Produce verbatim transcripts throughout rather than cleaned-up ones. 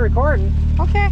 we're recording. Okay.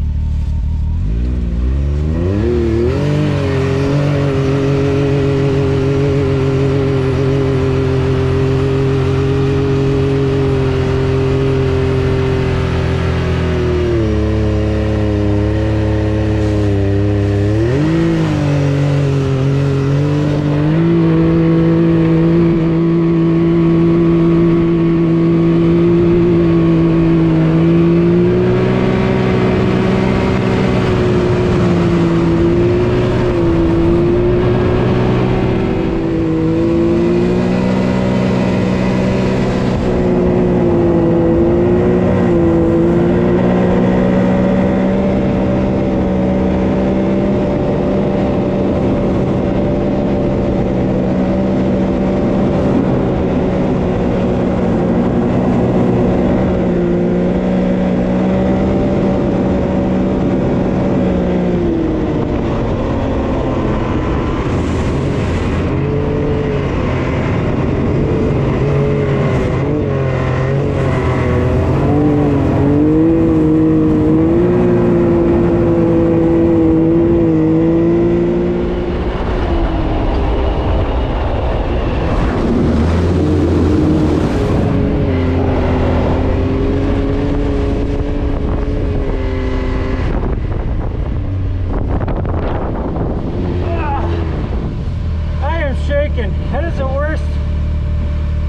That is the worst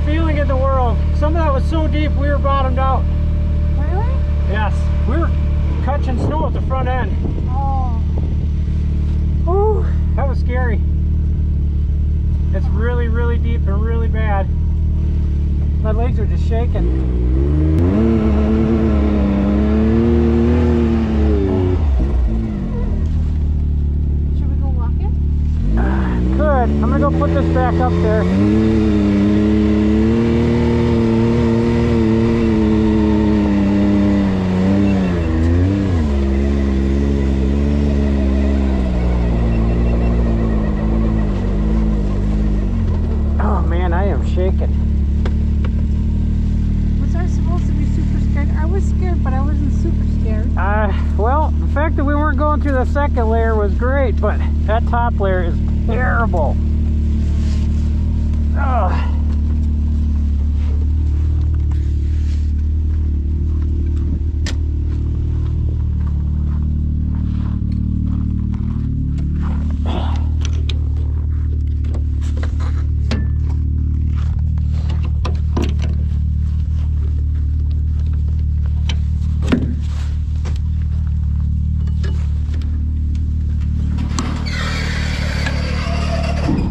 feeling in the world. Some of that was so deep we were bottomed out. Really? Yes. We were catching snow at the front end. Oh. Ooh, that was scary. It's really, really deep and really bad. My legs are just shaking. I'm gonna go put this back up there. The second layer was great, but that top layer is terrible. Ugh.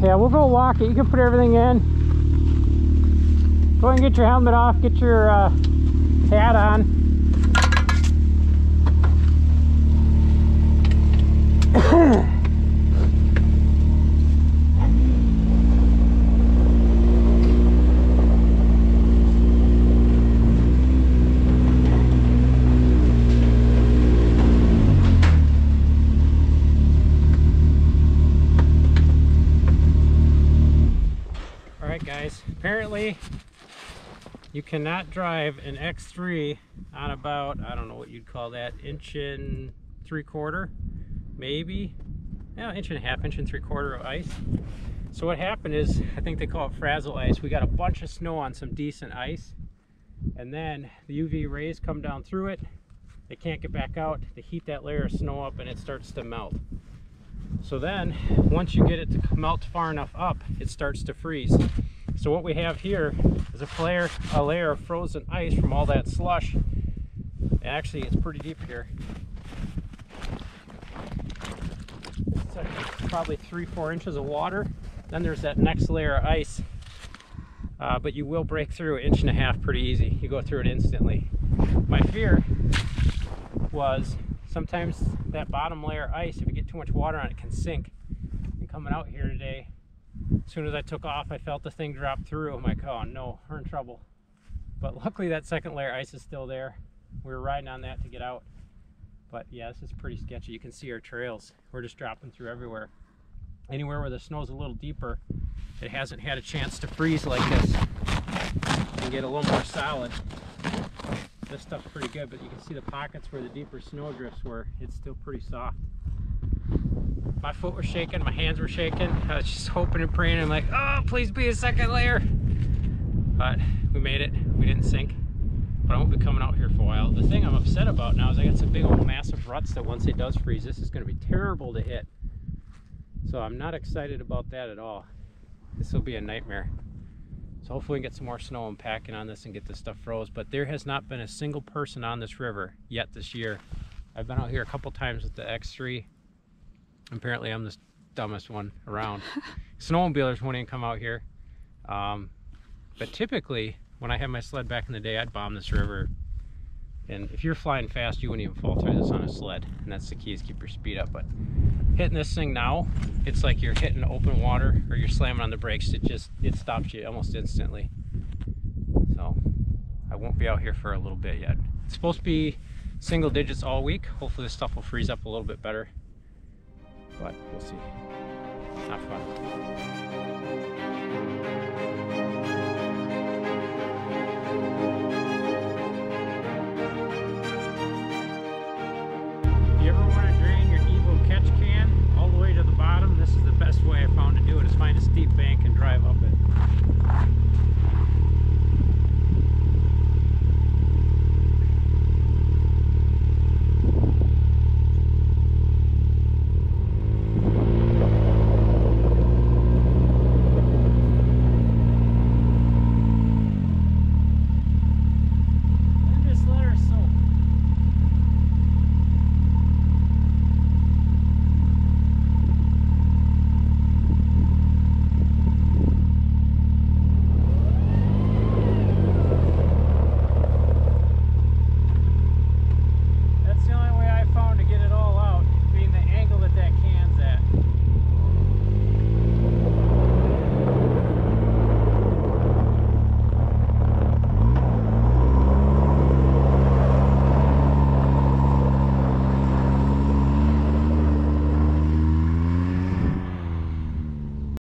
Yeah, we'll go walk it. You can put everything in. Go ahead and get your helmet off. Get your uh, hat on. Apparently, you cannot drive an X three on about, I don't know what you'd call that, inch and three quarter, maybe? Yeah, inch and a half, inch and three quarter of ice. So what happened is, I think they call it frazzle ice. We got a bunch of snow on some decent ice, and then the U V rays come down through it. They can't get back out. They heat that layer of snow up, and it starts to melt. So then, once you get it to melt far enough up, it starts to freeze. So what we have here is a layer, a layer of frozen ice from all that slush. And actually, it's pretty deep here. It's like probably three, four inches of water. Then there's that next layer of ice. Uh, but you will break through an inch and a half pretty easy. You go through it instantly. My fear was sometimes that bottom layer of ice, if you get too much water on it, can sink. And coming out here today, as soon as I took off, I felt the thing drop through. I'm like, oh no, we're in trouble. But luckily that second layer of ice is still there. We were riding on that to get out. But yeah, this is pretty sketchy. You can see our trails. We're just dropping through everywhere. Anywhere where the snow's a little deeper, it hasn't had a chance to freeze like this and get a little more solid. This stuff's pretty good, but you can see the pockets where the deeper snow drifts were. It's still pretty soft. My foot was shaking, my hands were shaking. I was just hoping and praying. I'm like, oh, please be a second layer. But we made it. We didn't sink. But I won't be coming out here for a while. The thing I'm upset about now is I got some big old massive ruts that once it does freeze, this is going to be terrible to hit. So I'm not excited about that at all. This will be a nightmare. So hopefully we can get some more snow and packing on this and get this stuff froze. But there has not been a single person on this river yet this year. I've been out here a couple times with the X three. Apparently I'm the dumbest one around. Snowmobilers won't even come out here. Um, but typically, when I had my sled back in the day, I'd bomb this river. And if you're flying fast, you wouldn't even fall through this on a sled. And that's the key, is keep your speed up. But hitting this thing now, it's like you're hitting open water or you're slamming on the brakes. It just, it stops you almost instantly. So I won't be out here for a little bit yet. It's supposed to be single digits all week. Hopefully this stuff will freeze up a little bit better. But we'll see. Not fun. Best way I found to do it is find a steep bank and drive up it.